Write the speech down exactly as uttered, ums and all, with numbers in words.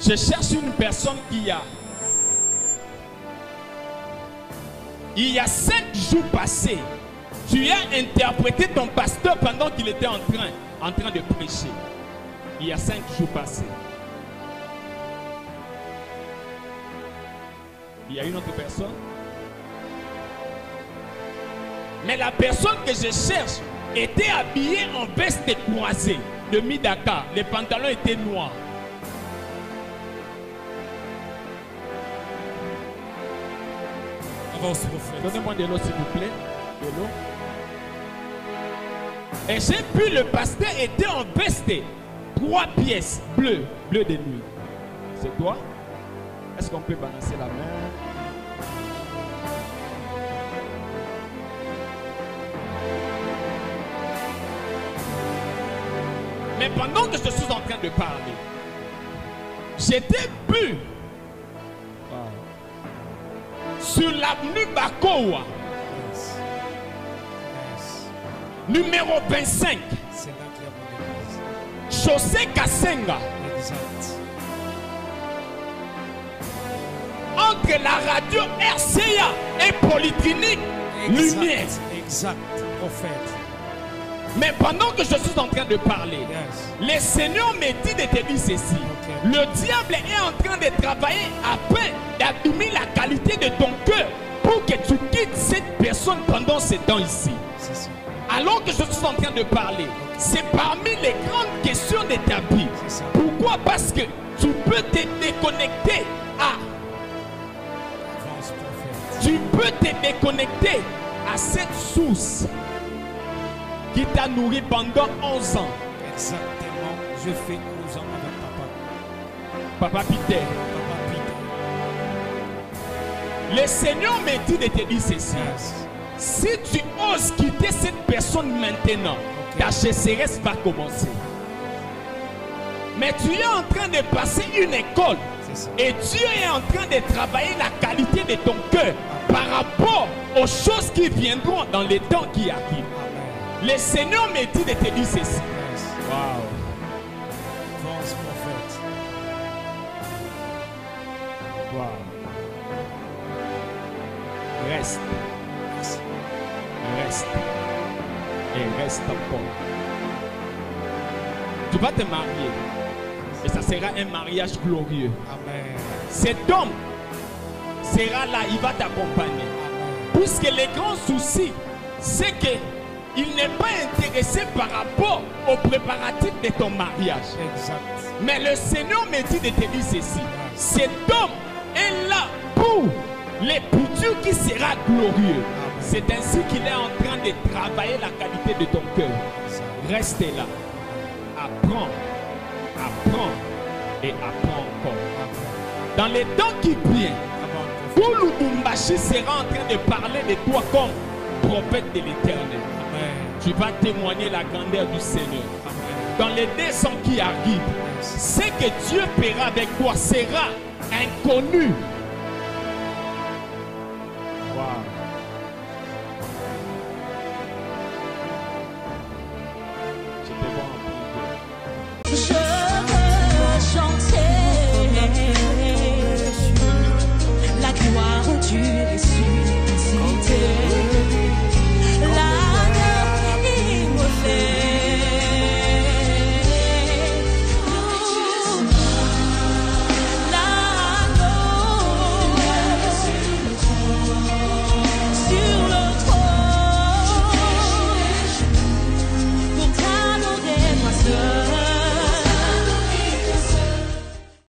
Je cherche une personne qui a... Il y a cinq jours passés, tu as interprété ton pasteur pendant qu'il était en train, en train de prêcher. Il y a cinq jours passés. Il y a une autre personne. Mais la personne que je cherche était habillée en veste croisée de Midaka. Les pantalons étaient noirs. Donnez-moi de l'eau, s'il vous plaît. De l'eau. Et j'ai pu, le pasteur était en veste. Trois pièces bleues, bleu de nuit. C'est toi? Est-ce qu'on peut balancer la main? Mais pendant que je suis en train de parler, j'étais bu. Sur l'avenue Bakoua, yes. Yes. Numéro vingt-cinq, Chaussée Kassenga, exact. Entre la radio R C A et Polyclinique Lumière, exact, prophète. Mais pendant que je suis en train de parler, yes. Le Seigneur me dit de te dire ceci. Okay. Le diable est en train de travailler afin d'abîmer la qualité de ton cœur pour que tu quittes cette personne pendant ce temps ici. Ça. Alors que je suis en train de parler, okay. C'est parmi les grandes questions de ta vie. Pourquoi? Parce que tu peux te déconnecter à... Tu peux te déconnecter à cette source qui t'a nourri pendant onze ans. Exactement, je fais onze ans avec Papa. Papa Peter. Papa Peter. Le Seigneur me dit de te dire ceci. Yes. Si tu oses quitter cette personne maintenant, okay. Ta chasseresse va commencer. Mais tu es en train de passer une école. Et Dieu est en train de travailler la qualité de ton cœur par rapport aux choses qui viendront dans les temps qui arrivent. Le Seigneur me dit de te dire ceci. Wow. Pense, prophète. Wow. Reste. Reste. Et reste encore. Tu vas te marier. Et ça sera un mariage glorieux. Amen. Cet homme sera là. Il va t'accompagner. Puisque les grands soucis, c'est que il n'est pas intéressé par rapport aux préparatifs de ton mariage. Exact. Mais le Seigneur me dit de te dire ceci. Cet homme est là pour le futur qui sera glorieux. C'est ainsi qu'il est en train de travailler la qualité de ton cœur. Reste là. Apprends. Apprends. Et apprends encore. Dans les temps qui viennent, Oulubumbashi sera en train de parler de toi comme prophète de l'Éternel. Tu vas témoigner la grandeur du Seigneur. Amen. Dans les deux ans qui arrivent, ce que Dieu fera avec toi sera inconnu